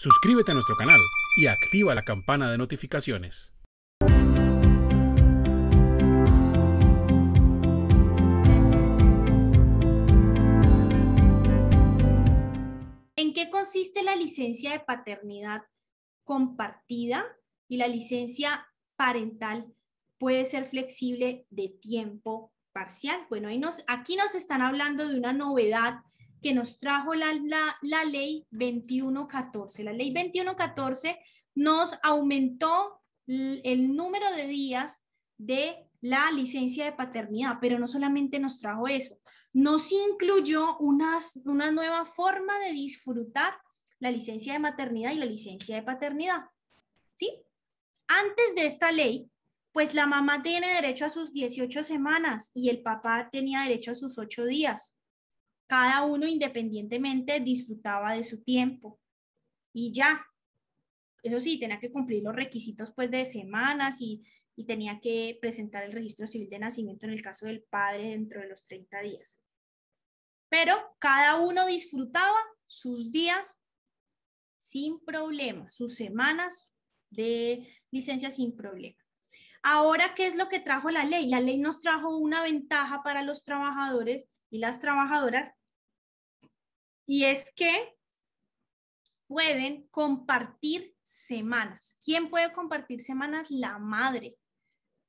Suscríbete a nuestro canal y activa la campana de notificaciones. ¿En qué consiste la licencia de paternidad compartida? Y la licencia parental puede ser flexible de tiempo parcial. Bueno, aquí nos están hablando de una novedad que nos trajo la ley 2114. La ley 2114 nos aumentó el número de días de la licencia de paternidad, pero no solamente nos trajo eso, nos incluyó una nueva forma de disfrutar la licencia de maternidad y la licencia de paternidad, ¿sí? Antes de esta ley, pues la mamá tiene derecho a sus 18 semanas y el papá tenía derecho a sus 8 días. Cada uno independientemente disfrutaba de su tiempo y ya. Eso sí, tenía que cumplir los requisitos pues de semanas y tenía que presentar el registro civil de nacimiento en el caso del padre dentro de los 30 días. Pero cada uno disfrutaba sus días sin problema, sus semanas de licencia sin problema. Ahora, ¿qué es lo que trajo la ley? La ley nos trajo una ventaja para los trabajadores y las trabajadoras, y es que pueden compartir semanas. ¿Quién puede compartir semanas? La madre.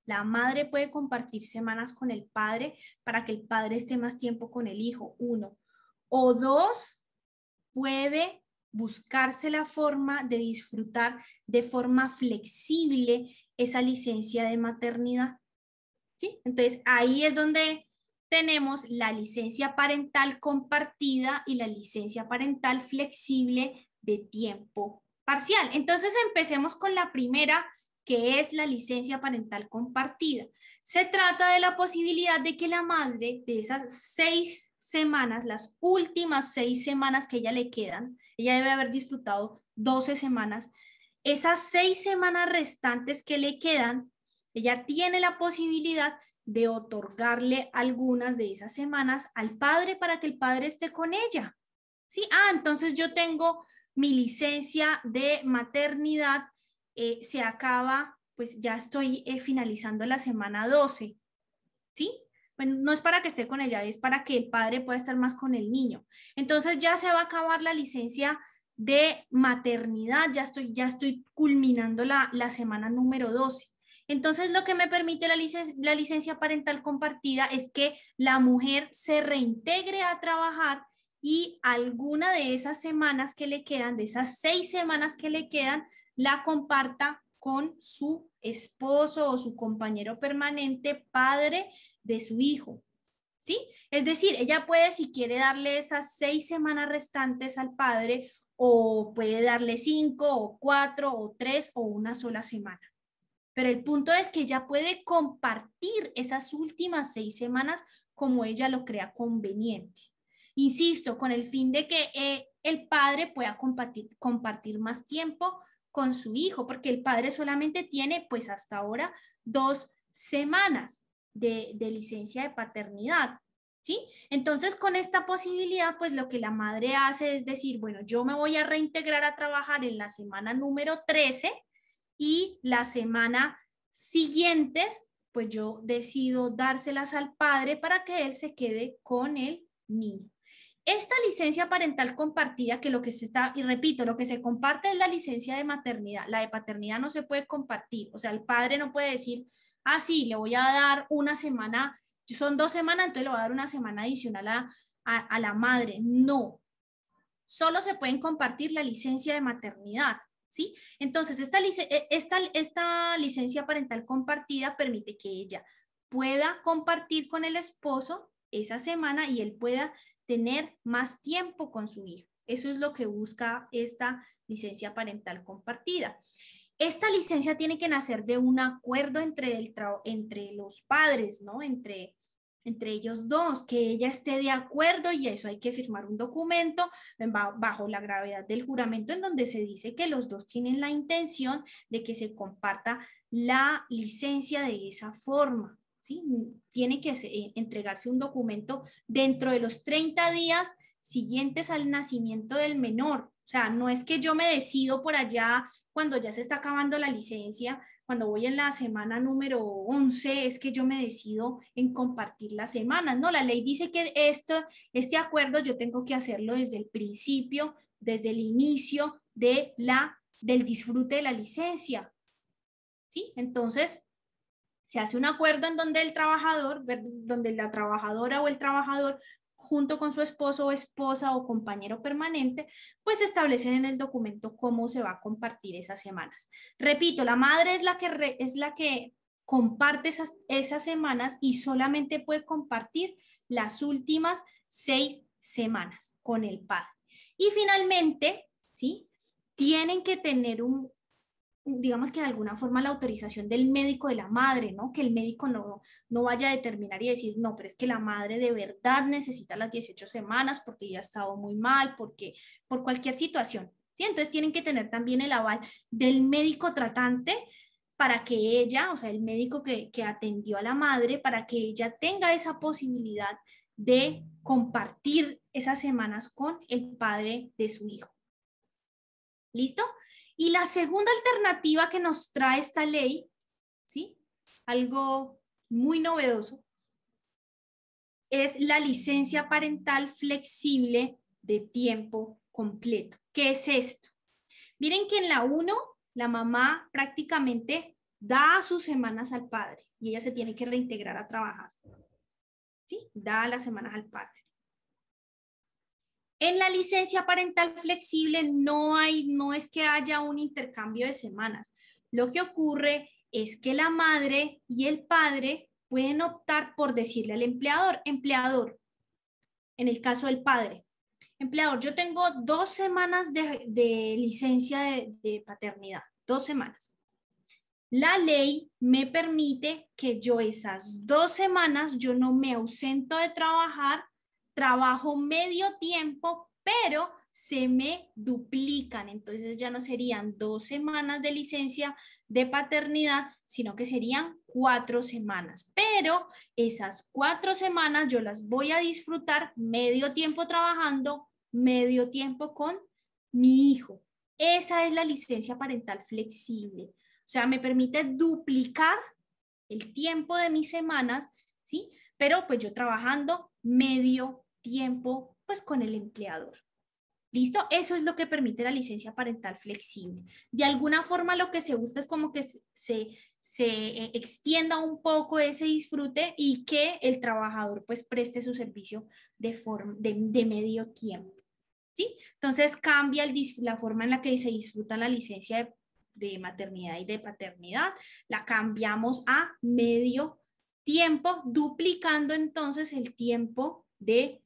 La madre puede compartir semanas con el padre para que el padre esté más tiempo con el hijo, uno. O dos, puede buscarse la forma de disfrutar de forma flexible esa licencia de maternidad, ¿sí? Entonces, ahí es donde tenemos la licencia parental compartida y la licencia parental flexible de tiempo parcial. Entonces, empecemos con la primera, que es la licencia parental compartida. Se trata de la posibilidad de que la madre de esas 6 semanas, las últimas 6 semanas que ella le quedan, ella debe haber disfrutado 12 semanas, esas 6 semanas restantes que le quedan, ella tiene la posibilidad de otorgarle algunas de esas semanas al padre para que el padre esté con ella, ¿sí? Ah, entonces yo tengo mi licencia de maternidad, se acaba, pues ya estoy finalizando la semana 12, ¿sí? Bueno, no es para que esté con ella, es para que el padre pueda estar más con el niño. Entonces ya se va a acabar la licencia de maternidad, ya estoy culminando la semana número 12. Entonces lo que me permite la licencia parental compartida es que la mujer se reintegre a trabajar y alguna de esas semanas que le quedan, de esas 6 semanas que le quedan, la comparta con su esposo o su compañero permanente, padre de su hijo, ¿sí? Es decir, ella puede, si quiere, darle esas 6 semanas restantes al padre, o puede darle 5 o 4 o 3 o una sola semana. Pero el punto es que ella puede compartir esas últimas 6 semanas como ella lo crea conveniente. Insisto, con el fin de que el padre pueda compartir más tiempo con su hijo, porque el padre solamente tiene, pues hasta ahora, 2 semanas de licencia de paternidad, ¿sí? Entonces, con esta posibilidad, pues lo que la madre hace es decir, bueno, yo me voy a reintegrar a trabajar en la semana número 13 y la semana siguientes, pues yo decido dárselas al padre para que él se quede con el niño. Esta licencia parental compartida, que lo que se está, y repito, lo que se comparte es la licencia de maternidad, la de paternidad no se puede compartir, o sea, el padre no puede decir, ah, sí, le voy a dar una semana, son 2 semanas, entonces le voy a dar una semana adicional a la madre. No, solo se pueden compartir la licencia de maternidad, ¿sí? Entonces, esta licencia parental compartida permite que ella pueda compartir con el esposo esa semana y él pueda tener más tiempo con su hijo. Eso es lo que busca esta licencia parental compartida. Esta licencia tiene que nacer de un acuerdo entre los padres, ¿no? Entre ellos dos, que ella esté de acuerdo, y eso hay que firmar un documento bajo la gravedad del juramento en donde se dice que los dos tienen la intención de que se comparta la licencia de esa forma. ¿Sí? Tiene que entregarse un documento dentro de los 30 días siguientes al nacimiento del menor. O sea, no es que yo me decido por allá cuando ya se está acabando la licencia, cuando voy en la semana número 11, es que yo me decido en compartir las semanas. No, la ley dice que este acuerdo yo tengo que hacerlo desde el principio, desde el inicio del disfrute de la licencia. ¿Sí? Entonces, se hace un acuerdo en donde el trabajador, donde la trabajadora o el trabajador, junto con su esposo o esposa o compañero permanente, pues establecen en el documento cómo se va a compartir esas semanas. Repito, la madre es la que comparte esas semanas y solamente puede compartir las últimas 6 semanas con el padre. Y finalmente, ¿sí? Tienen que tener digamos que de alguna forma la autorización del médico de la madre, ¿no? Que el médico no vaya a determinar y decir, no, pero es que la madre de verdad necesita las 18 semanas porque ella ha estado muy mal, porque por cualquier situación, ¿sí? Entonces tienen que tener también el aval del médico tratante para que ella, o sea, el médico que atendió a la madre, para que ella tenga esa posibilidad de compartir esas semanas con el padre de su hijo. ¿Listo? Y la segunda alternativa que nos trae esta ley, ¿sí? Algo muy novedoso, es la licencia parental flexible de tiempo completo. ¿Qué es esto? Miren que en la 1, la mamá prácticamente da sus semanas al padre y ella se tiene que reintegrar a trabajar, ¿sí? Da las semanas al padre. En la licencia parental flexible no es que haya un intercambio de semanas. Lo que ocurre es que la madre y el padre pueden optar por decirle al empleador, en el caso del padre, empleador, yo tengo 2 semanas de licencia de paternidad, 2 semanas. La ley me permite que yo esas 2 semanas, yo no me ausento de trabajar, trabajo medio tiempo, pero se me duplican. Entonces ya no serían 2 semanas de licencia de paternidad, sino que serían 4 semanas. Pero esas 4 semanas yo las voy a disfrutar medio tiempo trabajando, medio tiempo con mi hijo. Esa es la licencia parental flexible. O sea, me permite duplicar el tiempo de mis semanas, ¿sí? Pero pues yo trabajando medio tiempo, pues con el empleador. ¿Listo? Eso es lo que permite la licencia parental flexible. De alguna forma lo que se busca es como que se extienda un poco ese disfrute y que el trabajador pues preste su servicio de medio tiempo, ¿sí? Entonces cambia la forma en la que se disfruta la licencia de maternidad y de paternidad, la cambiamos a medio tiempo, duplicando entonces el tiempo de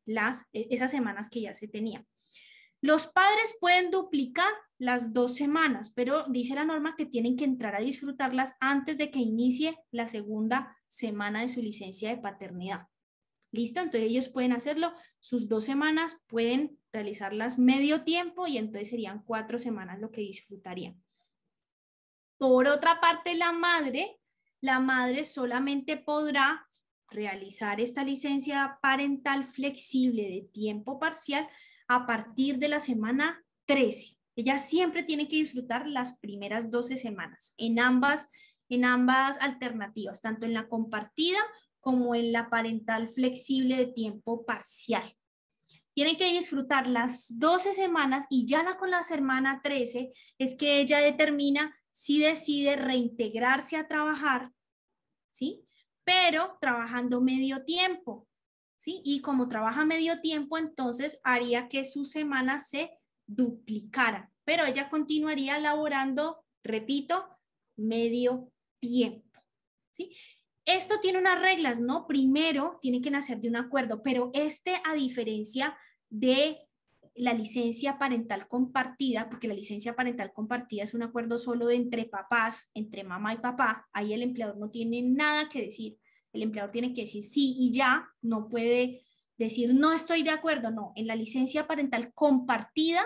esas semanas que ya se tenían. Los padres pueden duplicar las 2 semanas, pero dice la norma que tienen que entrar a disfrutarlas antes de que inicie la segunda semana de su licencia de paternidad. ¿Listo? Entonces ellos pueden hacerlo, sus 2 semanas pueden realizarlas medio tiempo y entonces serían 4 semanas lo que disfrutarían. Por otra parte, la madre solamente podrá realizar esta licencia parental flexible de tiempo parcial a partir de la semana 13. Ella siempre tiene que disfrutar las primeras 12 semanas en ambas alternativas, tanto en la compartida como en la parental flexible de tiempo parcial. Tiene que disfrutar las 12 semanas y ya con la semana 13 es que ella determina si decide reintegrarse a trabajar, ¿sí? Pero trabajando medio tiempo, ¿sí? Y como trabaja medio tiempo, entonces haría que sus semanas se duplicaran, pero ella continuaría laborando, repito, medio tiempo, ¿sí? Esto tiene unas reglas, ¿no? Primero, tiene que nacer de un acuerdo, pero a diferencia de la licencia parental compartida, porque la licencia parental compartida es un acuerdo solo entre papás, entre mamá y papá, ahí el empleador no tiene nada que decir, el empleador tiene que decir sí y ya, no puede decir no estoy de acuerdo, no, en la licencia parental compartida,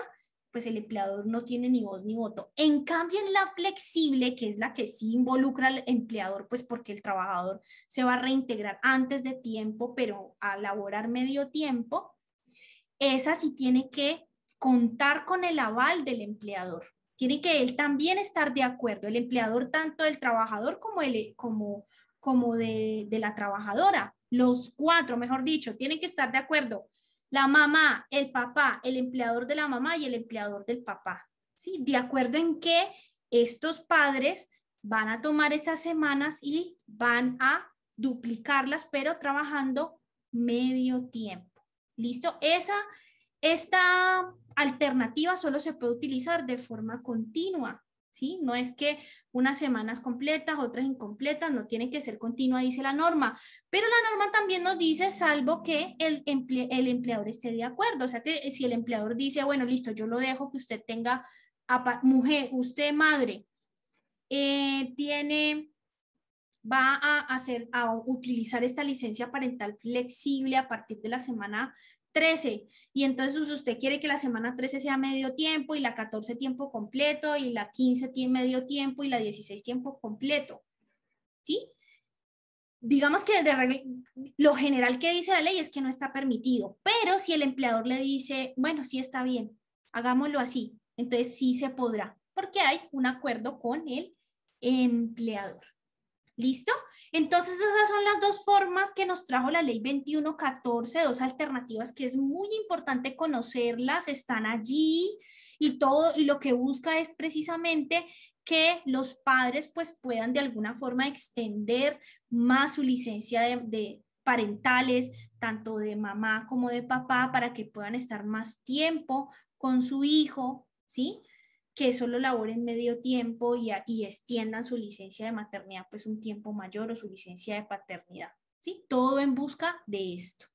pues el empleador no tiene ni voz ni voto. En cambio, en la flexible, que es la que sí involucra al empleador, pues porque el trabajador se va a reintegrar antes de tiempo, pero a laborar medio tiempo, esa sí tiene que contar con el aval del empleador. Tiene que él también estar de acuerdo, el empleador tanto del trabajador como, de la trabajadora. Los cuatro, mejor dicho, tienen que estar de acuerdo. La mamá, el papá, el empleador de la mamá y el empleador del papá. ¿Sí? De acuerdo en que estos padres van a tomar esas semanas y van a duplicarlas, pero trabajando medio tiempo. ¿Listo? Esta alternativa solo se puede utilizar de forma continua. ¿Sí? No es que unas semanas completas, otras incompletas, no tienen que ser continua, dice la norma. Pero la norma también nos dice, salvo que el empleador esté de acuerdo. O sea, que si el empleador dice, bueno, listo, yo lo dejo que usted tenga, mujer, usted madre, va a utilizar esta licencia parental flexible a partir de la semana 13, y entonces usted quiere que la semana 13 sea medio tiempo y la 14 tiempo completo y la 15 medio tiempo y la 16 tiempo completo, ¿sí? Digamos que lo general que dice la ley es que no está permitido, pero si el empleador le dice, bueno, sí está bien, hagámoslo así, entonces sí se podrá, porque hay un acuerdo con el empleador. ¿Listo? Entonces esas son las dos formas que nos trajo la ley 2114, dos alternativas que es muy importante conocerlas, están allí y todo, y lo que busca es precisamente que los padres pues puedan de alguna forma extender más su licencia de parentales, tanto de mamá como de papá, para que puedan estar más tiempo con su hijo, ¿sí? Que solo laboren medio tiempo y extiendan su licencia de maternidad pues un tiempo mayor o su licencia de paternidad, ¿sí? Todo en busca de esto.